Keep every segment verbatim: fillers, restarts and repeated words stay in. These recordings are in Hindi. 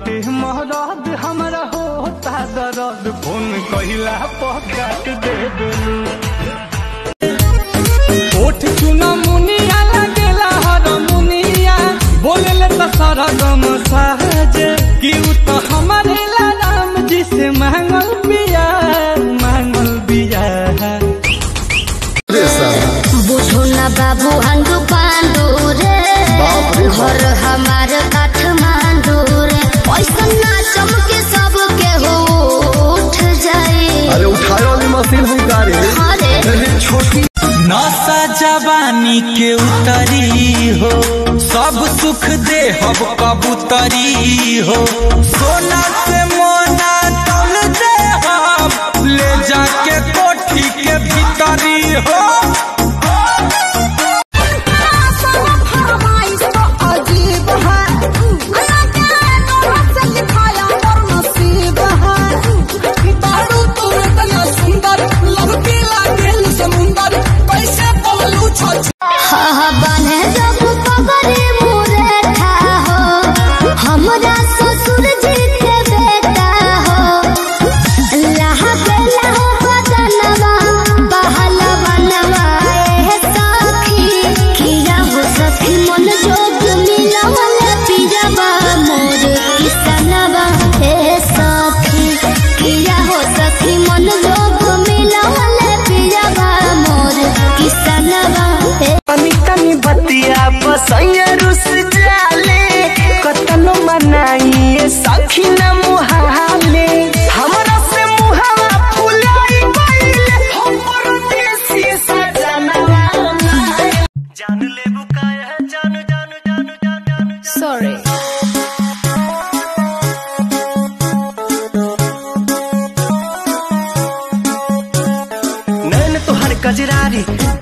बाटे महरद हमरा होता दर्द फोन कहिला पर काट देब ओठ चुना मुनिया लगेला हर मुनिया बोलेले त सरगम सहज कि उ त हमरे ला राम जी से मांगल बिया मांगल बिया बुझो ना बाबू हंडू पांडू रे घर हमार काठमांडू रे ऐसा ना चमके सब के हो उठ जाए अरे उठाए वाली मशीन हम गाड़ी अरे छोटी नशा जवानी के उतरी हो सब सुख दे हब कबूतरी हो सोना से मोना तौल दे हब ले जाके कोठी के भीतरी हो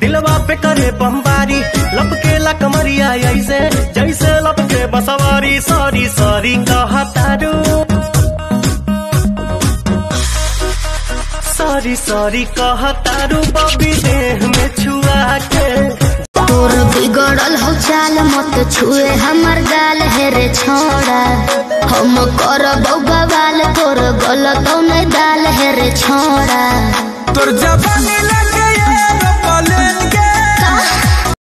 दिलवा पे करे बमबारी लपकेला कमरिया ऐसे जैसे लपके बसवारी सॉरी सॉरी कहा तारू सॉरी सॉरी कहा तारू बबी देह में छुआ के तोर बिगड़ल हो चाल मत छुए हमर गाल है रे छोड़ा हम करबौ बवाल तोर गलतौ नै दाल है रे छोड़ा तोर जबानी